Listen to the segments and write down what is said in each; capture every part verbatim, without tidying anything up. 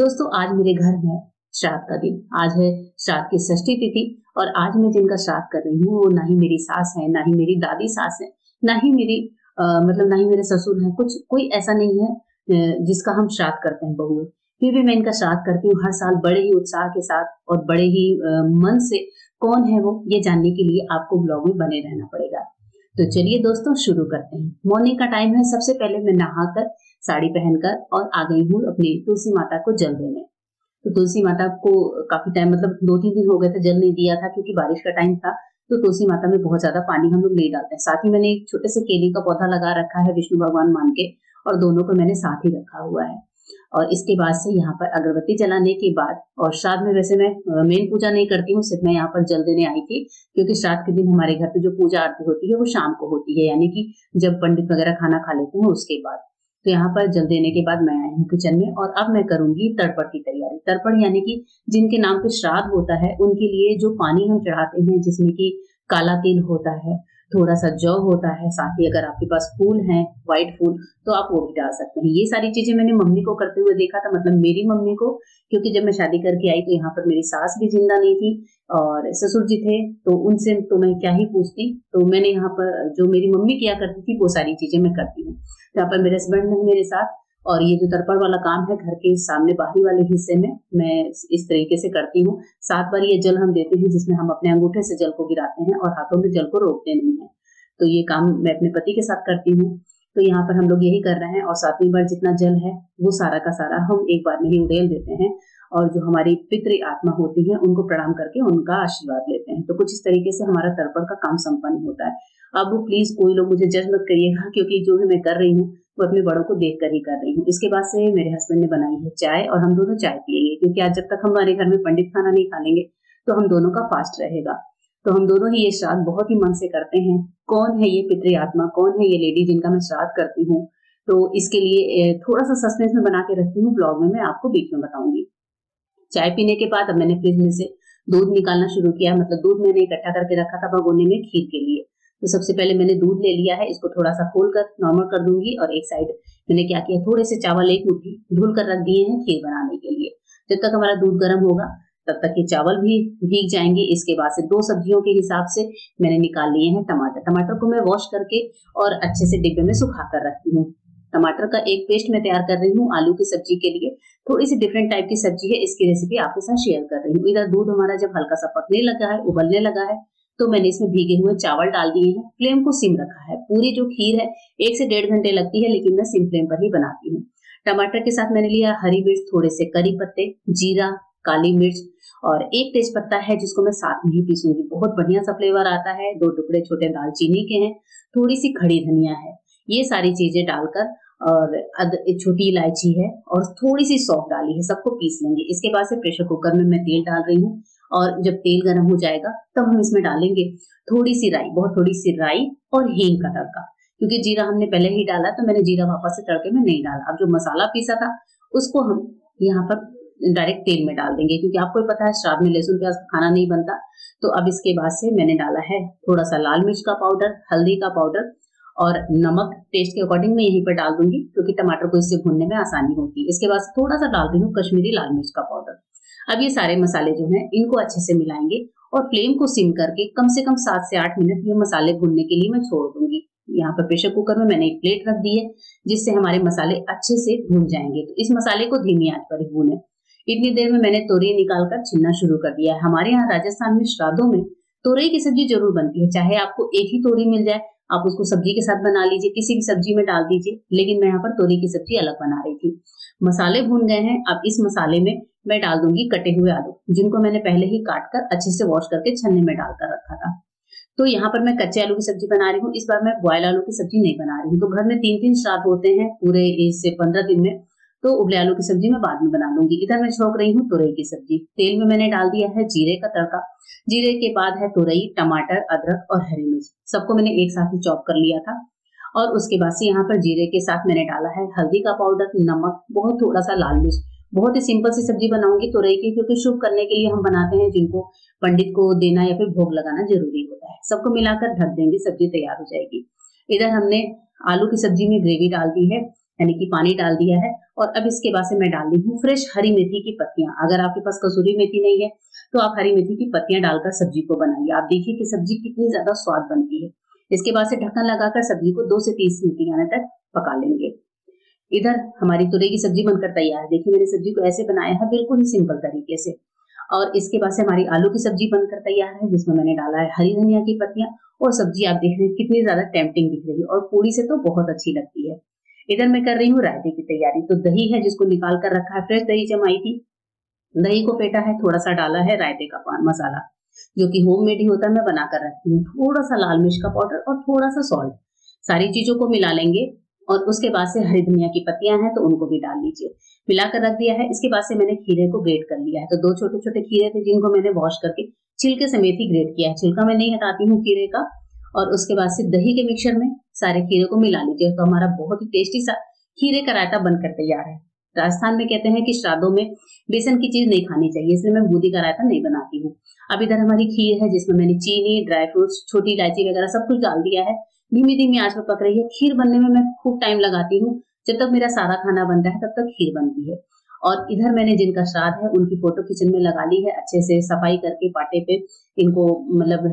दोस्तों आज मेरे घर में श्राद्ध का दिन, आज है श्राद्ध की षष्ठी तिथि और आज मैं जिनका श्राद्ध कर रही हूँ वो ना ही मेरी सास है, ना ही मेरी दादी सास है, ना ही मेरी आ, मतलब ना ही मेरे ससुर है, कुछ कोई ऐसा नहीं है जिसका हम श्राद्ध करते हैं बहुएं। फिर भी मैं इनका श्राद्ध करती हूँ हर साल बड़े ही उत्साह के साथ और बड़े ही आ, मन से। कौन है वो, ये जानने के लिए आपको ब्लॉग में बने रहना पड़ेगा। तो चलिए दोस्तों शुरू करते हैं। मॉर्निंग का टाइम है। सबसे पहले मैं नहाकर साड़ी पहनकर और आ गई हूँ अपनी तुलसी माता को जल देने। तो तुलसी माता को काफी टाइम मतलब दो तीन दिन हो गए थे जल नहीं दिया था, क्योंकि बारिश का टाइम था तो तुलसी माता में बहुत ज्यादा पानी हम लोग नहीं डालते हैं। साथ ही मैंने एक छोटे से केले का पौधा लगा रखा है विष्णु भगवान मान के, और दोनों को मैंने साथ ही रखा हुआ है। और इसके बाद से यहाँ पर अगरबत्ती जलाने के बाद, और श्राद्ध में वैसे मैं मेन पूजा नहीं करती हूँ, सिर्फ मैं यहाँ पर जल देने आई थी, क्योंकि श्राद्ध के दिन हमारे घर पे जो पूजा आरती होती है वो शाम को होती है, यानी कि जब पंडित वगैरह खाना खा लेते हैं उसके बाद। तो यहाँ पर जल देने के बाद मैं आई हूँ किचन में, और अब मैं करूंगी तड़पड़ की तैयारी। तड़पड़ यानी कि जिनके नाम पे श्राद्ध होता है उनके लिए जो पानी हम चढ़ाते हैं, जिसमें कि काला तिल होता है, थोड़ा सा जौ होता है, साथ ही अगर आपके पास फूल हैं व्हाइट फूल तो आप वो भी डाल सकते हैं। ये सारी चीजें मैंने मम्मी को करते हुए देखा था, मतलब मेरी मम्मी को, क्योंकि जब मैं शादी करके आई तो यहाँ पर मेरी सास भी जिंदा नहीं थी और ससुर जी थे, तो उनसे तो मैं क्या ही पूछती। तो मैंने यहाँ पर जो मेरी मम्मी किया करती थी वो सारी चीजें मैं करती हूँ। यहाँ पर मेरे हस्बैंड है मेरे साथ, और ये जो तड़पड़ वाला काम है घर के सामने बाहरी वाले हिस्से में मैं इस तरीके से करती हूँ। सात बार ये जल हम देते हैं, जिसमें हम अपने अंगूठे से जल को गिराते हैं और हाथों में जल को रोकते नहीं है। तो ये काम मैं अपने पति के साथ करती हूँ। तो यहाँ पर हम लोग यही कर रहे हैं, और सातवीं बार जितना जल है वो सारा का सारा हम एक बार में ही उड़ेल देते हैं, और जो हमारी पितृ आत्मा होती है उनको प्रणाम करके उनका आशीर्वाद लेते हैं। तो कुछ इस तरीके से हमारा तर्पण का काम संपन्न होता है। अब प्लीज कोई लोग मुझे जज मत करिएगा, क्योंकि जो भी मैं कर रही हूँ वो अपने बड़ों को देख कर ही कर रही हूँ। इसके बाद से मेरे हस्बैंड ने बनाई है चाय, और हम दोनों चाय पियेंगे, क्योंकि आज जब तक हमारे घर में पंडित खाना नहीं खा लेंगे तो हम दोनों का फास्ट रहेगा। तो हम दोनों ही ये श्राद्ध बहुत ही मन से करते हैं। कौन है ये पितृ आत्मा, कौन है ये लेडी जिनका मैं श्राद्ध करती हूँ, तो इसके लिए थोड़ा सा सस्पेंस में बना के रखती हूँ, ब्लॉग में मैं आपको बीच में बताऊंगी। चाय पीने के बाद अब मैंने फ्रिज में से दूध निकालना शुरू किया, मतलब दूध मैंने इकट्ठा करके रखा था भगोने में खीर के लिए। तो सबसे पहले मैंने दूध ले लिया है, इसको थोड़ा सा खोल कर नॉर्मल कर दूंगी, और एक साइड मैंने क्या किया, थोड़े से चावल एक मुट्ठी धुल कर रख दिए हैं खीर बनाने के लिए। जब तक हमारा दूध गर्म होगा तब तक ये चावल भी भीग जाएंगे। इसके बाद से दो सब्जियों के हिसाब से मैंने निकाल लिए हैं टमाटर। टमाटर को मैं वॉश करके और अच्छे से डिब्बे में सुखा कर रखती हूँ। टमाटर का एक पेस्ट मैं तैयार कर रही हूँ आलू की सब्जी के लिए। थोड़ी सी डिफरेंट टाइप की सब्जी है, इसकी रेसिपी आपके साथ शेयर कर रही हूँ। इधर दूध हमारा जब हल्का सा पकने लगा है, उबलने लगा है, तो मैंने इसमें भीगे हुए चावल डाल दिए हैं। फ्लेम को सिम रखा है। पूरी जो खीर है एक से डेढ़ घंटे लगती है, लेकिन मैं सिम फ्लेम पर ही बनाती हूँ। टमाटर के साथ मैंने लिया हरी मिर्च, थोड़े से करी पत्ते, जीरा, काली मिर्च और एक तेज पत्ता है, जिसको मैं साथ में ही पीसूंगी। बहुत बढ़िया सा फ्लेवर आता है। दो टुकड़े छोटे दालचीनी के हैं, थोड़ी सी खड़ी धनिया है, ये सारी चीजें डालकर, और छोटी इलायची है और थोड़ी सी सौंफ डाली है, सबको पीस लेंगे। इसके बाद से प्रेशर कुकर में मैं तेल डाल रही हूँ, और जब तेल गर्म हो जाएगा तब हम इसमें डालेंगे थोड़ी सी राई, बहुत थोड़ी सी राई और हींग का तड़का, क्योंकि जीरा हमने पहले ही डाला, तो मैंने जीरा वापस से तड़के में नहीं डाला। अब जो मसाला पीसा था उसको हम यहाँ पर डायरेक्ट तेल में डाल देंगे, क्योंकि आपको पता है श्राद्ध में लहसुन प्याज खाना नहीं बनता। तो अब इसके बाद से मैंने डाला है थोड़ा सा लाल मिर्च का पाउडर, हल्दी का पाउडर और नमक टेस्ट के अकॉर्डिंग मैं यहीं पर डाल दूंगी, क्योंकि टमाटर को इससे भूनने में आसानी होती है। इसके बाद से थोड़ा सा डाल रही हूँ कश्मीरी लाल मिर्च का पाउडर। अब ये सारे मसाले जो है इनको अच्छे से मिलाएंगे, और फ्लेम को सिम करके कम से कम सात से आठ मिनट ये मसाले भूनने के लिए मैं छोड़ दूंगी। यहाँ पर प्रेशर कुकर में मैंने एक प्लेट रख दी है, जिससे हमारे मसाले अच्छे से भून जाएंगे। तो इस मसाले को धीमी आंच पर भूने। इतनी देर में मैंने तोरई निकालकर छिलना शुरू कर दिया है। हमारे यहाँ राजस्थान में श्राद्धों में तोरई की सब्जी जरूर बनती है। चाहे आपको एक ही तोरई मिल जाए, आप उसको सब्जी के साथ बना लीजिए, किसी भी सब्जी में डाल दीजिए, लेकिन मैं यहाँ पर तोरई की सब्जी अलग बना रही थी। मसाले भून गए हैं। अब इस मसाले में मैं डाल दूंगी कटे हुए आलू, जिनको मैंने पहले ही काट कर अच्छे से वॉश करके छन्ने में डालकर रखा था। तो यहाँ पर मैं कच्चे आलू की सब्जी बना रही हूँ। इस बार मैं बॉयल आलू की सब्जी नहीं बना रही हूँ। तो घर में तीन तीन श्राद्ध होते हैं पूरे इससे पंद्रह दिन में, तो उबले आलू की सब्जी मैं बाद में बना लूंगी। इधर मैं छोक रही हूँ तोरई की सब्जी। तेल में मैंने डाल दिया है जीरे का तड़का। जीरे के बाद है तोरई, टमाटर, अदरक और हरी मिर्च, सबको मैंने एक साथ ही चॉप कर लिया था। और उसके बाद से यहाँ पर जीरे के साथ मैंने डाला है हल्दी का पाउडर, नमक, बहुत थोड़ा सा लाल मिर्च। बहुत ही सिंपल सी सब्जी बनाऊंगी तोरई की, क्योंकि शुभ करने के लिए हम बनाते हैं, जिनको पंडित को देना या फिर भोग लगाना जरूरी होता है। सबको मिलाकर ढक देंगे, सब्जी तैयार हो जाएगी। इधर हमने आलू की सब्जी में ग्रेवी डाल दी है, यानी कि पानी डाल दिया है। और अब इसके बाद से मैं डाल दी हूँ फ्रेश हरी मेथी की पत्तियां। अगर आपके पास कसूरी मेथी नहीं है तो आप हरी मेथी की पत्तियां डालकर सब्जी को बनाइए। आप देखिए कि सब्जी कितनी ज्यादा स्वाद बनती है। इसके बाद से ढक्कन लगाकर सब्जी को दो से तीस मिनट आने तक पका लेंगे। इधर हमारी तुरई की सब्जी बनकर तैयार है। देखिए मैंने सब्जी को ऐसे बनाया है, बिल्कुल ही सिंपल तरीके से। और इसके बाद से हमारी आलू की सब्जी बनकर तैयार है, जिसमें मैंने डाला है हरी धनिया की पत्तियां। और सब्जी आप देख रहे हैं कितनी ज्यादा टेम्पटिंग दिख रही है और पूरी से तो बहुत अच्छी लगती है। इधर मैं कर रही हूँ रायते की तैयारी। तो दही है जिसको निकाल कर रखा है, फ्रेश दही जमाई थी, दही को फेटा है, थोड़ा सा डाला है रायते का पान मसाला जो कि होममेड ही होता है, मैं बनाकर रखती हूँ। थोड़ा सा लाल मिर्च का पाउडर और थोड़ा सा सॉल्ट, सारी चीजों को मिला लेंगे। और उसके बाद से हरी धनिया की पत्तियां हैं तो उनको भी डाल लीजिए, मिलाकर रख दिया है। इसके बाद से मैंने खीरे को ग्रेट कर लिया है। तो दो छोटे छोटे खीरे थे जिनको मैंने वॉश करके छिलके समेत ही ग्रेट किया है। छिलका मैं नहीं हटाती हूँ खीरे का। और उसके बाद से दही के मिक्सचर में सारे खीरे को मिला लीजिए। तो हमारा बहुत ही टेस्टी सा खीरे का रायता बनकर तैयार है। राजस्थान में कहते हैं कि श्राद्धों में बेसन की चीज नहीं खानी चाहिए, इसलिए मैं बूंदी का रायता नहीं बनाती हूँ। अब इधर हमारी खीर है जिसमें मैंने चीनी, ड्राई फ्रूट्स, छोटी इलायची वगैरह सब कुछ डाल दिया है। धीमी धीमी आंच पर पक रही है। खीर बनने में मैं खूब टाइम लगाती हूँ। जब तक मेरा सारा खाना बन रहा है तब तक खीर बनती है। और इधर मैंने जिनका श्राद्ध है उनकी फोटो किचन में लगा ली है। अच्छे से सफाई करके पाटे पे इनको मतलब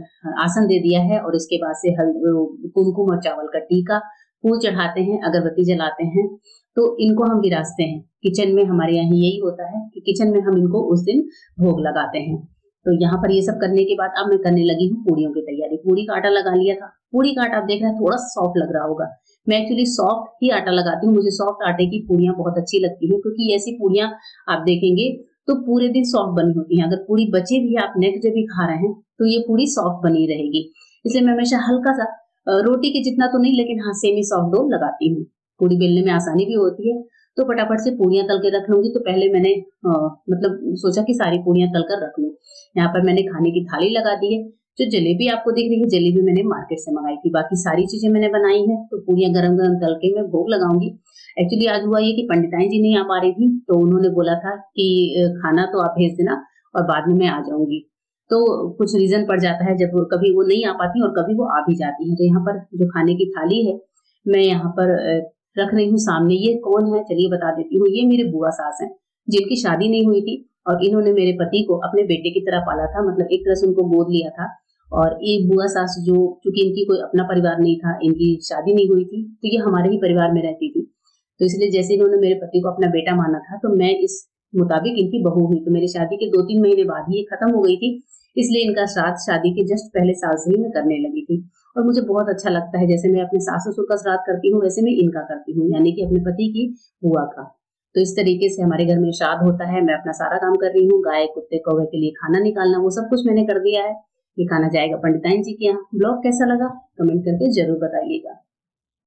आसन दे दिया है। और इसके बाद से हल्दी, कुमकुम और चावल का टीका, फूल चढ़ाते हैं, अगरबत्ती जलाते हैं। तो इनको हम विरासते हैं। किचन में हमारे यहाँ यही होता है कि किचन में हम इनको उस दिन भोग लगाते हैं। तो यहाँ पर ये सब करने के बाद अब मैं करने लगी हूँ पूड़ियों की तैयारी। पूड़ी का आटा लगा लिया था। पूड़ी का आटा आप देख रहे हैं थोड़ा सॉफ्ट लग रहा होगा। मैं एक्चुअली सॉफ्ट ही आटा लगाती हूँ, मुझे सॉफ्ट आटे की पूड़ियाँ बहुत अच्छी लगती हैं, क्योंकि ऐसी पूड़ियाँ आप देखेंगे तो पूरे दिन सॉफ्ट बनी होती हैं। अगर पूड़ी बचे भी आप नेक्स्ट डे भी खा रहे हैं तो ये पूड़ी सॉफ्ट बनी रहेगी। इसलिए मैं हमेशा हल्का सा रोटी के जितना तो नहीं, लेकिन हाँ सेमी सॉफ्ट डो लगाती हूँ। पूड़ी बेलने में आसानी भी होती है। तो फटाफट से पूड़ियाँ तल के रख लूंगी। तो पहले मैंने आ, मतलब सोचा कि सारी पूड़ियाँ तल कर रख लूं। यहाँ पर मैंने खाने की थाली लगा दी है। जो जलेबी आपको दिख रही है, जलेबी मैंने मार्केट से मंगाई थी, बाकी सारी चीजें मैंने बनाई है। तो पूड़ियाँ गरम गरम तल के मैं भोग लगाऊंगी। एक्चुअली आज हुआ ये कि पंडिताई जी नहीं आ पा रही थी, तो उन्होंने बोला था कि खाना तो आप भेज देना और बाद में मैं आ जाऊंगी। तो कुछ रीजन पड़ जाता है, जब कभी वो नहीं आ पाती और कभी वो आ भी जाती है। तो यहाँ पर जो खाने की थाली है मैं यहाँ पर रख रही हूँ सामने। ये कौन है चलिए बता देती हूँ। ये मेरे बुआ सास हैं जिनकी शादी नहीं हुई थी, और इन्होंने मेरे पति को अपने बेटे की तरह पाला था, मतलब एक तरह से उनको गोद लिया था। और ये बुआ सास जो, चूंकि इनकी कोई अपना परिवार नहीं था, इनकी शादी नहीं हुई थी, तो ये हमारे ही परिवार में रहती थी। तो इसलिए जैसे इन्होंने मेरे पति को अपना बेटा माना था, तो मैं इस मुताबिक इनकी बहू हुई। तो मेरी शादी के दो तीन महीने बाद ही ये खत्म हो गई थी, इसलिए इनका श्राद्ध शादी के जस्ट पहले साल से ही मैं करने लगी थी। और मुझे बहुत अच्छा लगता है, जैसे मैं अपने सास ससुर का श्राद्ध करती हूँ वैसे मैं इनका करती हूँ, यानी कि अपने पति की बुआ का। तो इस तरीके से हमारे घर में श्राद्ध होता है। मैं अपना सारा काम कर रही हूँ, गाय, कुत्ते, कौवे के लिए खाना निकालना, वो सब कुछ मैंने कर दिया है। ये खाना जाएगा पंडिताइन जी के यहाँ। ब्लॉग कैसा लगा कमेंट करके जरूर बताइएगा।